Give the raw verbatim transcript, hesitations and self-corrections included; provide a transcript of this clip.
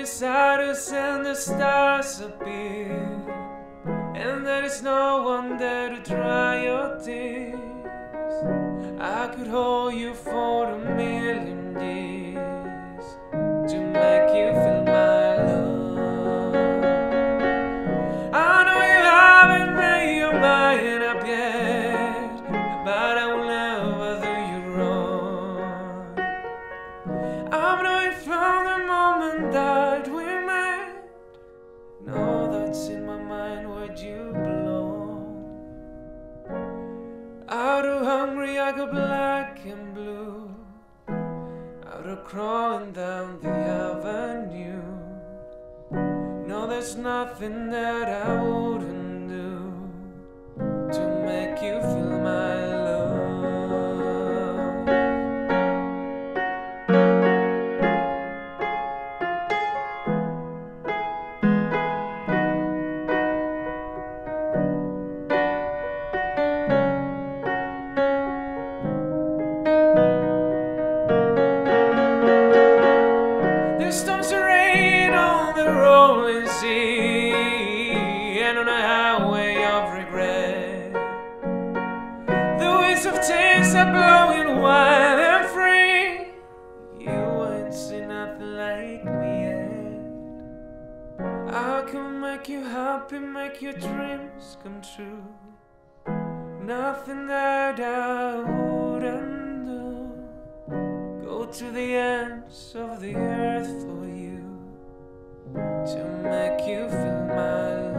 Inside us and the stars appear, and there is no one there to dry your tears. I could hold you for a million years to make you feel my love. I know you haven't made your mind up yet, but I will never do you wrong. I'm knowing from the moment that in my mind where'd you belong. Out of hungry I go black and blue, out of crawling down the avenue. No, there's nothing that I wouldn't do to make you feel my love. Storms rain on the rolling sea, and on a highway of regret. The winds of tears are blowing wild and free. You ain't seen nothing like me yet. I can make you happy, make your dreams come true. Nothing that I wouldn't to the ends of the earth for you to make you feel my love.